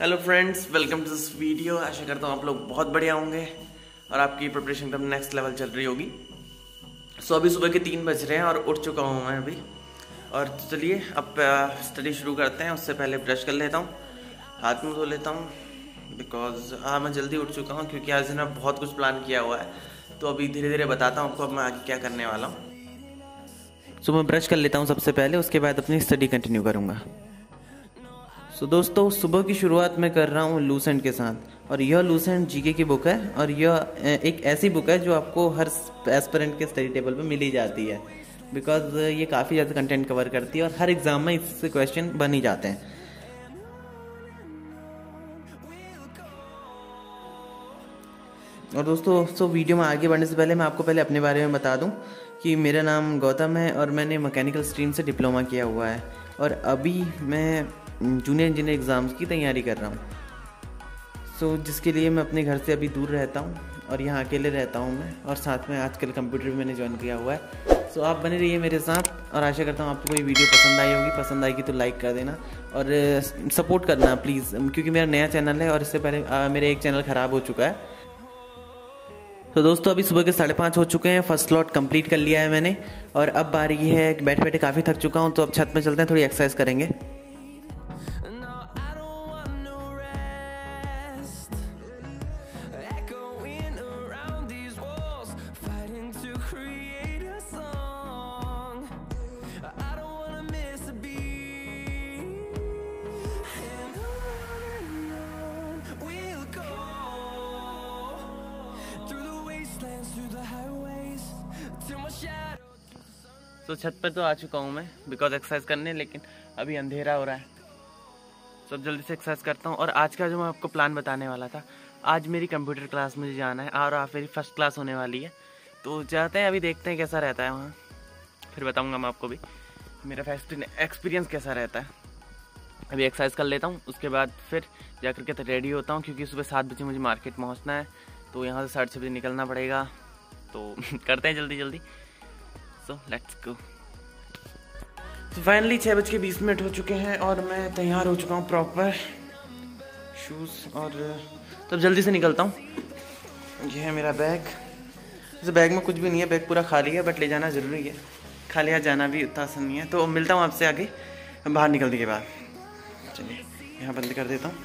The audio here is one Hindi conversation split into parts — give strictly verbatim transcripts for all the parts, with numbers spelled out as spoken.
Hello friends, welcome to this video. आशा करता हूँ आप लोग बहुत बढ़िया होंगे और आपकी प्रिपरेशन एकदम नेक्स्ट लेवल चल रही होगी। सो अभी सुबह के तीन बज रहे हैं और उठ चुका हूँ मैं अभी। और चलिए अब स्टडी शुरू करते हैं। उससे पहले ब्रश कर लेता हूँ, हाथ में धो लेता हूँ, बिकॉज हाँ मैं जल्दी उठ चुका हूँ क्योंकि आज ना बहुत कुछ प्लान किया हुआ है। तो अभी धीरे धीरे बताता हूँ आपको अब मैं आगे क्या करने वाला हूँ। सो मैं ब्रश कर लेता हूँ सबसे पहले, उसके बाद अपनी स्टडी कंटिन्यू करूँगा। सो दोस्तों, सुबह की शुरुआत मैं कर रहा हूँ लूसेंट के साथ। और यह लूसेंट जीके की बुक है और यह एक ऐसी बुक है जो आपको हर एस्पिरेंट के स्टडी टेबल पर मिली जाती है, बिकॉज ये काफ़ी ज़्यादा कंटेंट कवर करती है और हर एग्ज़ाम में इससे क्वेश्चन बन ही जाते हैं। और दोस्तों, सो वीडियो में आगे बढ़ने से पहले मैं आपको पहले अपने बारे में बता दूँ कि मेरा नाम गौतम है और मैंने मैकेनिकल स्ट्रीम से डिप्लोमा किया हुआ है और अभी मैं जूनियर इंजीनियर एग्ज़ाम्स की तैयारी कर रहा हूँ। सो so, जिसके लिए मैं अपने घर से अभी दूर रहता हूँ और यहाँ अकेले रहता हूँ मैं, और साथ में आजकल कंप्यूटर भी मैंने ज्वाइन किया हुआ है। सो so, आप बने रहिए मेरे साथ और आशा करता हूँ आपको ये वीडियो पसंद आई होगी। पसंद आएगी तो लाइक कर देना और सपोर्ट करना प्लीज़, क्योंकि मेरा नया चैनल है और इससे पहले आ, मेरा एक चैनल ख़राब हो चुका है। तो दोस्तों, अभी सुबह के साढ़े पाँच हो चुके हैं, फर्स्ट स्लॉट कंप्लीट कर लिया है मैंने और अब बारी है, बैठे बैठे काफ़ी थक चुका हूँ तो अब छत में चलते हैं, थोड़ी एक्सरसाइज करेंगे। तो छत पर तो आ चुका हूँ मैं बिकॉज एक्सरसाइज करने, लेकिन अभी अंधेरा हो रहा है। सब so, जल्दी से एक्सरसाइज करता हूँ। और आज का जो मैं आपको प्लान बताने वाला था, आज मेरी कंप्यूटर क्लास में जाना है और आज मेरी फर्स्ट क्लास होने वाली है। तो जाते हैं, अभी देखते हैं कैसा रहता है वहाँ, फिर बताऊँगा मैं आपको भी मेरा फर्स्ट एक्सपीरियंस कैसा रहता है। अभी एक्सरसाइज कर लेता हूँ, उसके बाद फिर जा कर के रेडी होता हूँ क्योंकि सुबह सात बजे मुझे मार्केट पहुँचना है, तो यहाँ से साढ़े छः बजे निकलना पड़ेगा। तो करते हैं जल्दी जल्दी। So, let's go. So finally छः बज के बीस मिनट हो चुके हैं और मैं तैयार हो चुका हूँ प्रॉपर, शूज़ और तब जल्दी से निकलता हूँ। यह है मेरा बैग। वैसे बैग में कुछ भी नहीं है, बैग पूरा खाली है, बट ले जाना ज़रूरी है, खाली हाथ जाना भी उतना आसान नहीं है। तो मिलता हूँ आपसे आगे बाहर निकलने के बाद। चलिए यहाँ बंद कर देता हूँ।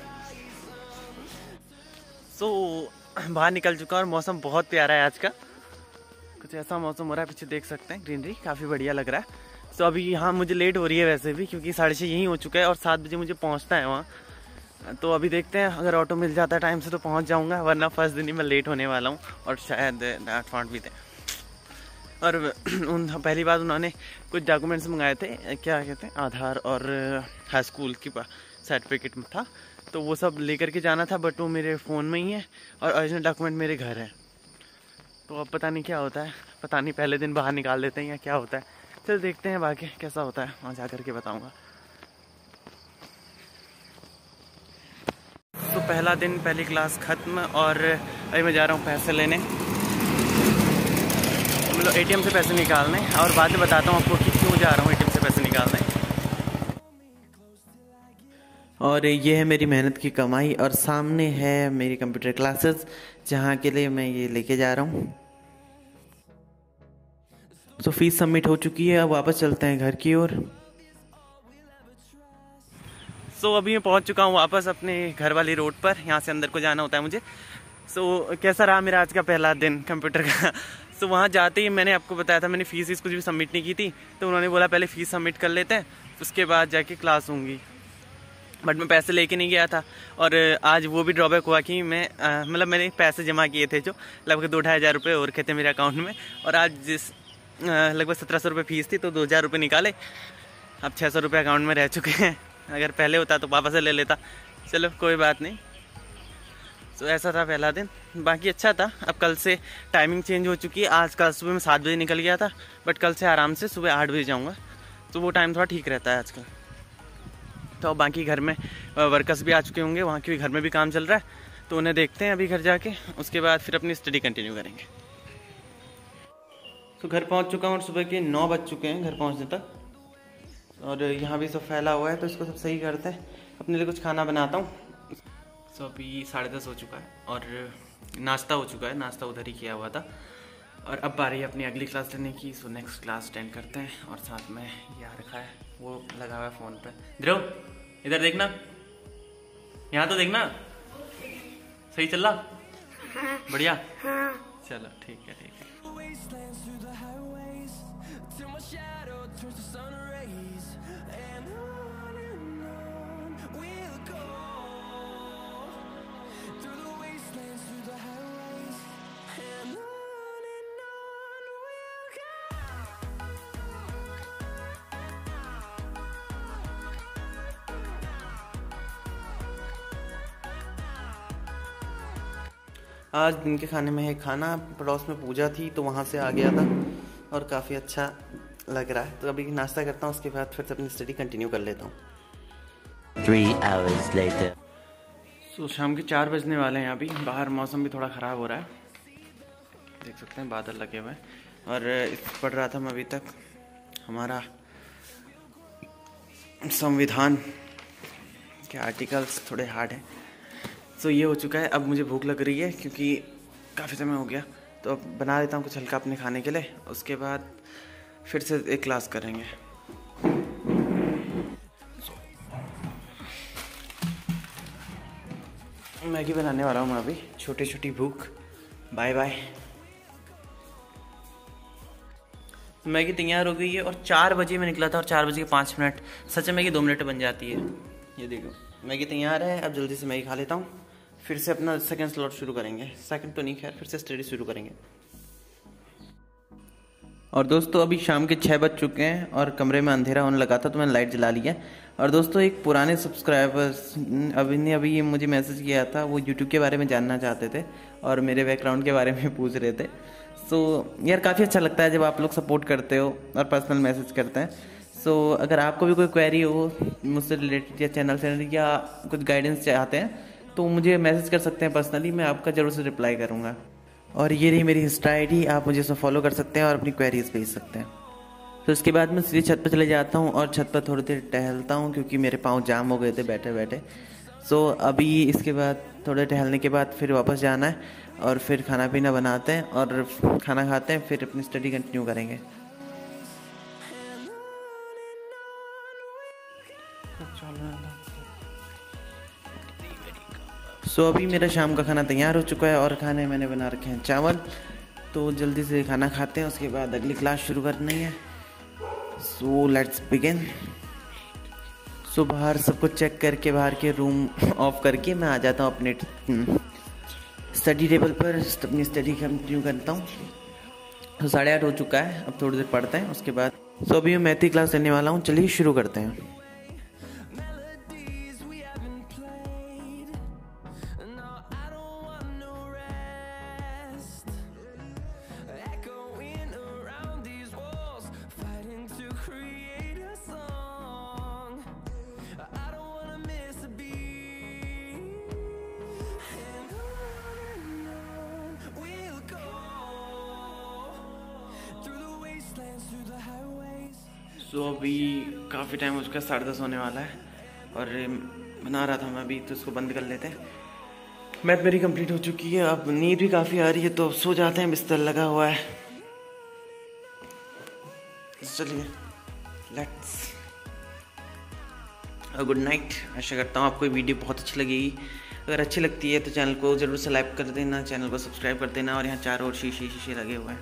सो so, बाहर निकल चुका और मौसम बहुत प्यारा है आज का, कुछ ऐसा मौसम हो रहा है, पीछे देख सकते हैं ग्रीनरी, काफ़ी बढ़िया लग रहा है। सो so, अभी यहाँ मुझे लेट हो रही है वैसे भी क्योंकि साढ़े छः यहीं हो चुका है और सात बजे मुझे पहुँचना है वहाँ। तो अभी देखते हैं, अगर ऑटो मिल जाता है टाइम से तो पहुँच जाऊँगा, वरना फर्स्ट दिन ही मैं लेट होने वाला हूँ और शायद डांट भी दें। और उन पहली बार उन्होंने कुछ डॉक्यूमेंट्स मंगाए थे, क्या कहते हैं, आधार और हाई स्कूल की सर्टिफिकेट था, तो वो सब ले करके जाना था, बट वो मेरे फ़ोन में ही है और ओरिजिनल डॉक्यूमेंट मेरे घर है। तो अब पता नहीं क्या होता है, पता नहीं पहले दिन बाहर निकाल देते हैं या क्या होता है। चल देखते हैं बाकी कैसा होता है, वहाँ जा कर के बताऊँगा। तो पहला दिन, पहली क्लास ख़त्म और अभी मैं जा रहा हूँ पैसे लेने, मतलब ए टी एम से पैसे निकालने, और बाद में बताता हूँ आपको कि क्यों जा रहा हूँ ए टी एम से पैसे निकालने। और ये है मेरी मेहनत की कमाई और सामने है मेरी कंप्यूटर क्लासेस, जहाँ के लिए मैं ये लेके जा रहा हूँ। तो फीस सबमिट हो चुकी है, अब वापस चलते हैं घर की ओर। सो so, अभी मैं पहुँच चुका हूँ वापस अपने घर वाली रोड पर, यहाँ से अंदर को जाना होता है मुझे। सो so, कैसा रहा मेरा आज का पहला दिन कंप्यूटर का। सो so, वहाँ जाते ही मैंने आपको बताया था मैंने फ़ीस वीस कुछ भी सबमिट नहीं की थी, तो उन्होंने बोला पहले फ़ीस सबमिट कर लेते हैं उसके बाद जाके क्लास होंगी, बट मैं पैसे लेके नहीं गया था। और आज वो भी ड्रॉबैक हुआ कि मैं मतलब मैंने पैसे जमा किए थे जो लगभग दो ढाई हज़ार रुपये और थे मेरे अकाउंट में, और आज जिस लगभग सत्रह सौ रुपये फ़ीस थी तो दो हज़ार रुपये निकाले, अब छः सौ रुपये अकाउंट में रह चुके हैं। अगर पहले होता तो पापा से ले लेता, चलो कोई बात नहीं। तो so, ऐसा था पहला दिन, बाकी अच्छा था। अब कल से टाइमिंग चेंज हो चुकी है, आज कल सुबह मैं सात बजे निकल गया था, बट कल से आराम से सुबह आठ बजे जाऊँगा, तो वो टाइम थोड़ा ठीक रहता है आजकल। तो बाकी घर में वर्कर्स भी आ चुके होंगे, वहाँ के भी घर में भी काम चल रहा है, तो उन्हें देखते हैं अभी घर जाके, उसके बाद फिर अपनी स्टडी कंटिन्यू करेंगे। तो घर पहुँच चुका हूँ और सुबह के नौ बज चुके हैं घर पहुँचने तक, और यहाँ भी सब फैला हुआ है तो इसको सब सही करते हैं। अपने लिए कुछ खाना बनाता हूँ, सो so, अभी साढ़े दस हो चुका है और नाश्ता हो चुका है, नाश्ता उधर ही किया हुआ था। और अब आ रही है अपनी अगली क्लास लेने की। सो नेक्स्ट क्लास अटेंड करते हैं। और साथ में यहाँ रखा है, वो लगा हुआ है फ़ोन पे। ध्रुव इधर देखना, यहाँ तो देखना, सही चल रहा? हाँ। बढ़िया, हाँ। चलो ठीक है ठीक है। आज दिन के खाने में है खाना, पड़ोस में पूजा थी तो वहाँ से आ गया था और काफ़ी अच्छा लग रहा है। तो अभी नाश्ता करता हूँ, उसके बाद फिर से अपनी स्टडी कंटिन्यू कर लेता हूँ। Three hours later. So, शाम के चार बजने वाले हैं। अभी बाहर मौसम भी थोड़ा ख़राब हो रहा है, देख सकते हैं बादल लगे हुए हैं। और पढ़ रहा था मैं अभी तक हमारा संविधान के आर्टिकल्स, थोड़े हार्ड हैं। सो so, ये हो चुका है। अब मुझे भूख लग रही है क्योंकि काफ़ी समय हो गया, तो अब बना लेता हूँ कुछ हल्का अपने खाने के लिए, उसके बाद फिर से एक क्लास करेंगे। मैगी बनाने वाला हूँ मैं अभी, छोटी छोटी भूख। Bye bye. मैगी तैयार हो गई है और चार बजे में निकला था और चार बजे के पाँच मिनट, सच में मैगी दो मिनट बन जाती है। ये देखो मैगी तैयार है, अब जल्दी से मैगी खा लेता हूँ, फिर से अपना सेकंड स्लॉट शुरू करेंगे। सेकंड तो नहीं, खैर फिर से स्टडी शुरू करेंगे। और दोस्तों अभी शाम के छः बज चुके हैं और कमरे में अंधेरा होने लगा था तो मैंने लाइट जला ली है। और दोस्तों एक पुराने सब्सक्राइबर्स अभी ने अभी ये मुझे मैसेज किया था, वो यूट्यूब के बारे में जानना चाहते थे और मेरे बैकग्राउंड के बारे में पूछ रहे थे। सो यार काफ़ी अच्छा लगता है जब आप लोग सपोर्ट करते हो और पर्सनल मैसेज करते हैं। सो so, अगर आपको भी कोई क्वेरी हो मुझसे रिलेटेड या चैनल से या कुछ गाइडेंस चाहते हैं तो मुझे मैसेज कर सकते हैं पर्सनली, मैं आपका ज़रूर से रिप्लाई करूँगा। और ये रही मेरी इंस्टा आई डी, आप मुझे इसमें फॉलो कर सकते हैं और अपनी क्वेरीज भेज सकते हैं। तो इसके बाद मैं सीधे छत पर चले जाता हूँ और छत पर थोड़ी देर टहलता हूँ क्योंकि मेरे पाँव जाम हो गए थे बैठे बैठे। सो so, अभी इसके बाद थोड़े टहलने के बाद फिर वापस जाना है और फिर खाना पीना बनाते हैं और खाना खाते हैं, फिर अपनी स्टडी कंटिन्यू करेंगे। सो so, अभी मेरा शाम का खाना तैयार हो चुका है और खाने मैंने बना रखे हैं चावल, तो जल्दी से खाना खाते हैं, उसके बाद अगली क्लास शुरू करनी है। So let's begin. सो बाहर सब कुछ चेक करके, बाहर के रूम ऑफ करके मैं आ जाता हूँ अपने स्टडी टेबल पर, अपनी स्टडी कंटिन्यू करता हूँ। तो साढ़े आठ हो चुका है, अब थोड़ी देर पढ़ते हैं उसके बाद। सो so, अभी मैं मैथी क्लास लेने वाला हूँ, चलिए शुरू करते हैं। सो so, अभी काफ़ी टाइम हो चुका है, साढ़े दस होने वाला है और बना रहा था मैं अभी, तो इसको बंद कर लेते हैं। मैथ मेरी कंप्लीट हो चुकी है, अब नींद भी काफ़ी आ रही है तो अब सो जाते हैं, बिस्तर लगा हुआ है। चलिए लेट्स गुड नाइट। आशा करता हूँ आपको ये वीडियो बहुत अच्छी लगेगी, अगर अच्छी लगती है तो चैनल को ज़रूर से लाइक कर देना, चैनल को सब्सक्राइब कर देना। और यहाँ चारों ओर शीशे शीशे लगे हुए हैं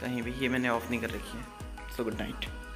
कहीं भी, ये मैंने ऑफ नहीं कर रखी है। So good night.